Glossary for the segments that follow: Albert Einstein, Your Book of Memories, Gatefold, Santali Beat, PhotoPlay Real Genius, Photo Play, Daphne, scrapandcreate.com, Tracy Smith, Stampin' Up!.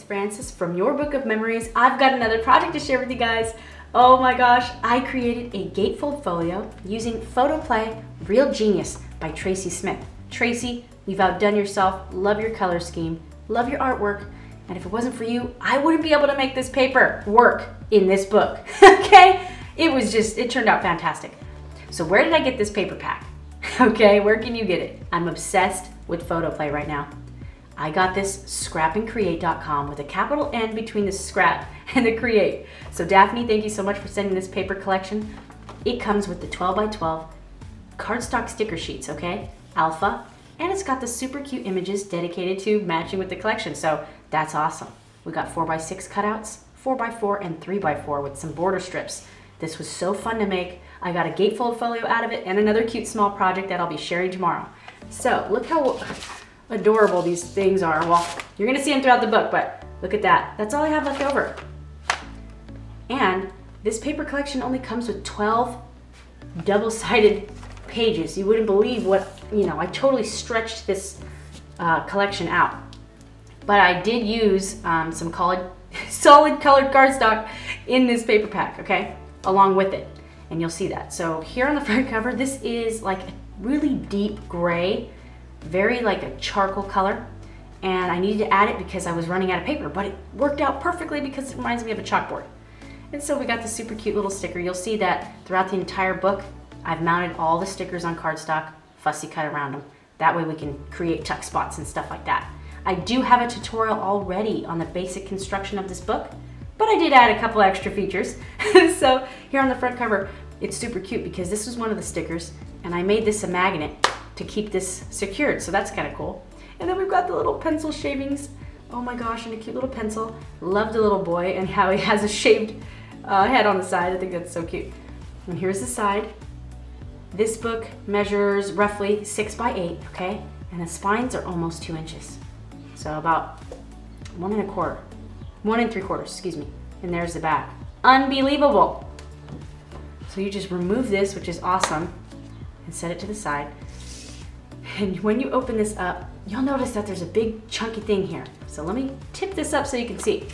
it's Frances from Your Book of Memories. I've got another project to share with you guys. Oh my gosh, I created a gatefold folio using PhotoPlay Real Genius by Tracy Smith. Tracy, you've outdone yourself. Love your color scheme, love your artwork, and if it wasn't for you, I wouldn't be able to make this paper work in this book, okay? It turned out fantastic. So where did I get this paper pack? Okay, where can you get it? I'm obsessed with PhotoPlay right now. I got this scrapandcreate.com with a capital N between the scrap and the create. So Daphne, thank you so much for sending this paper collection. It comes with the 12x12 cardstock sticker sheets, okay? Alpha, and it's got the super cute images dedicated to matching with the collection, so that's awesome. We got 4x6 cutouts, 4x4, and 3x4 with some border strips. This was so fun to make. I got a gatefold folio out of it and another cute small project that I'll be sharing tomorrow. So look how adorable these things are. Well, you're gonna see them throughout the book, but look at that. That's all I have left over. And this paper collection only comes with 12 double-sided pages. You wouldn't believe what, you know, I totally stretched this collection out. But I did use some solid colored cardstock in this paper pack, okay, along with it. And you'll see that. So here on the front cover, this is like a really deep gray, very like a charcoal color, and I needed to add it because I was running out of paper, but it worked out perfectly because it reminds me of a chalkboard. And so we got this super cute little sticker. You'll see that throughout the entire book, I've mounted all the stickers on cardstock, fussy cut around them. That way we can create tuck spots and stuff like that. I do have a tutorial already on the basic construction of this book, but I did add a couple extra features. So here on the front cover, it's super cute because this was one of the stickers, and I made this a magnet to keep this secured, so that's kind of cool. And then we've got the little pencil shavings. Oh my gosh, and a cute little pencil. Love the little boy and how he has a shaved head on the side. I think that's so cute. And here's the side. This book measures roughly 6 by 8, okay? And the spines are almost 2 inches. So about 1 3/4, excuse me. And there's the back. Unbelievable. So you just remove this, which is awesome, and set it to the side. And when you open this up, you'll notice that there's a big chunky thing here. So let me tip this up so you can see.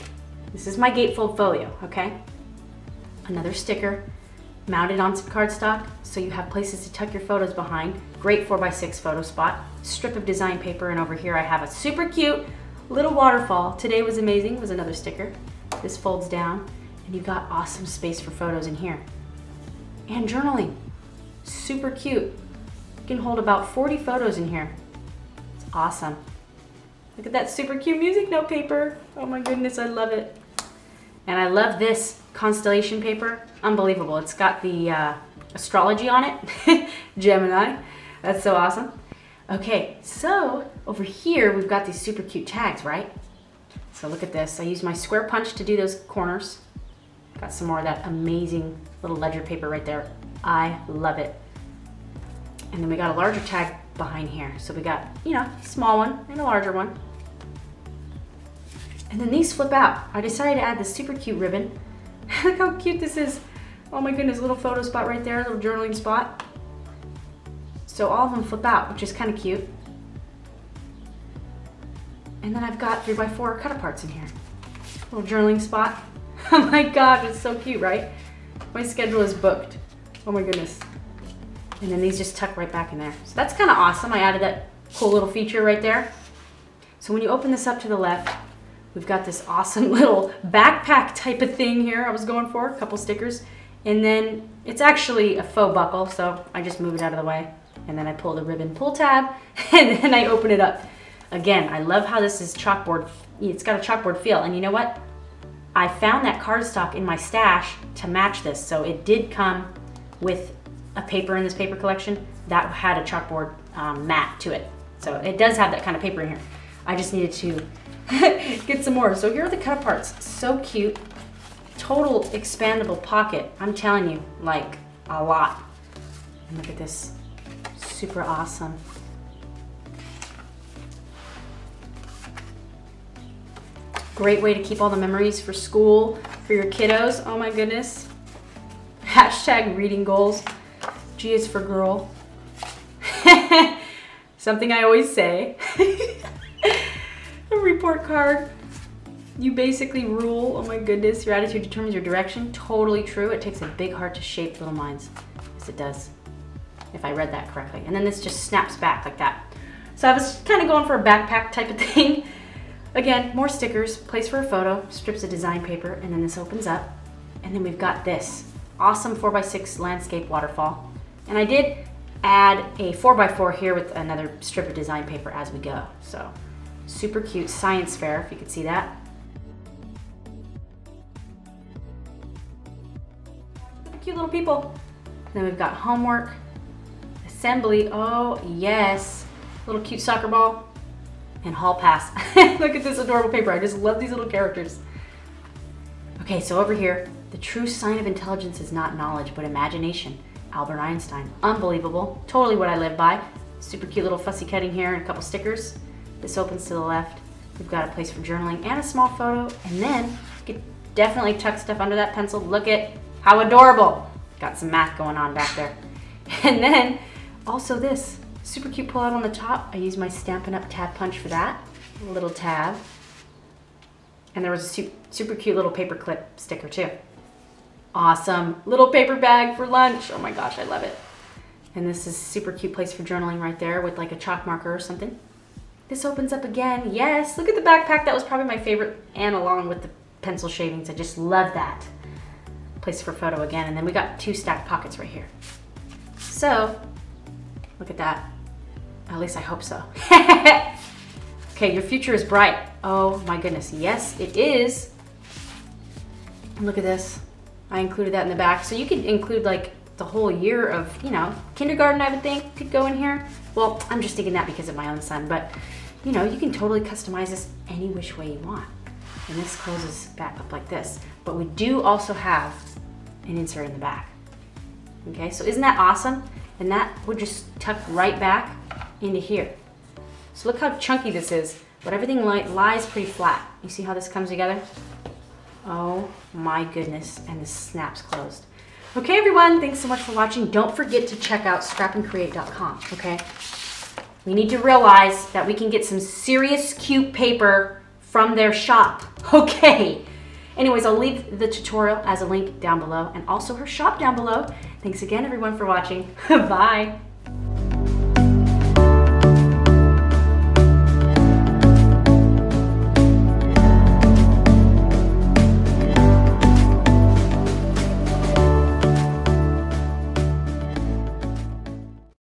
This is my gatefold folio, okay? Another sticker mounted on some cardstock, so you have places to tuck your photos behind. Great 4x6 photo spot, strip of design paper, and over here I have a super cute little waterfall. Today was amazing, was another sticker. This folds down, and you've got awesome space for photos in here. And journaling, super cute. You can hold about 40 photos in here. It's awesome. Look at that super cute music note paper. Oh my goodness, I love it. And I love this constellation paper. Unbelievable. It's got the astrology on it, Gemini. That's so awesome. Okay, so over here we've got these super cute tags, right? So look at this. I used my square punch to do those corners. Got some more of that amazing little ledger paper right there. I love it. And then we got a larger tag behind here. So we got, you know, a small one and a larger one. And then these flip out. I decided to add this super cute ribbon. Look how cute this is. Oh my goodness, little photo spot right there, little journaling spot. So all of them flip out, which is kind of cute. And then I've got 3x4 cut aparts in here. Little journaling spot. Oh my gosh, it's so cute, right? My schedule is booked. Oh my goodness. And then these just tuck right back in there. So that's kind of awesome. I added that cool little feature right there. So when you open this up to the left, we've got this awesome little backpack type of thing here I was going for, a couple stickers. And then it's actually a faux buckle, so I just move it out of the way. And then I pull the ribbon pull tab, and then I open it up. Again, I love how this is chalkboard. It's got a chalkboard feel. And you know what? I found that cardstock in my stash to match this. So it did come with a paper in this paper collection that had a chalkboard mat to it. So it does have that kind of paper in here. I just needed to get some more. So here are the cut aparts, so cute. Total expandable pocket, I'm telling you, like a lot. And look at this, super awesome. Great way to keep all the memories for school, for your kiddos, oh my goodness. Hashtag reading goals. G is for girl. Something I always say. A report card. You basically rule. Oh my goodness, your attitude determines your direction. Totally true. It takes a big heart to shape little minds. Yes, it does. If I read that correctly. And then this just snaps back like that. So I was kind of going for a backpack type of thing. Again, more stickers, place for a photo, strips of design paper, and then this opens up. And then we've got this awesome 4x6 landscape waterfall. And I did add a 4x4 here with another strip of design paper as we go. So super cute science fair, if you could see that. Cute little people. And then we've got homework, assembly, oh yes. Little cute soccer ball and hall pass. Look at this adorable paper. I just love these little characters. Okay, so over here, the true sign of intelligence is not knowledge, but imagination. Albert Einstein, unbelievable. Totally what I live by. Super cute little fussy cutting here and a couple stickers. This opens to the left. We've got a place for journaling and a small photo. And then you could definitely tuck stuff under that pencil. Look at how adorable. Got some math going on back there. And then also this. Super cute pull out on the top. I used my Stampin' Up! Tab punch for that. A little tab. And there was a super cute little paper clip sticker too. Awesome. Little paper bag for lunch. Oh my gosh, I love it. And this is super cute place for journaling right there with like a chalk marker or something. This opens up again. Yes, look at the backpack. That was probably my favorite. And along with the pencil shavings. I just love that. Place for photo again. And then we got two stacked pockets right here. So, look at that. At least I hope so. Okay, your future is bright. Oh my goodness, yes it is. And look at this. I included that in the back. So you could include like the whole year of, you know, kindergarten I would think could go in here. Well, I'm just thinking that because of my own son, but you know, you can totally customize this any which way you want. And this closes back up like this. But we do also have an insert in the back. Okay, so isn't that awesome? And that would just tuck right back into here. So look how chunky this is, but everything lies pretty flat. You see how this comes together? Oh my goodness, and this snaps closed. Okay everyone, thanks so much for watching. Don't forget to check out scrapandcreate.com, okay? We need to realize that we can get some serious cute paper from their shop, okay? Anyways, I'll leave the tutorial as a link down below and also her shop down below. Thanks again everyone for watching. Bye.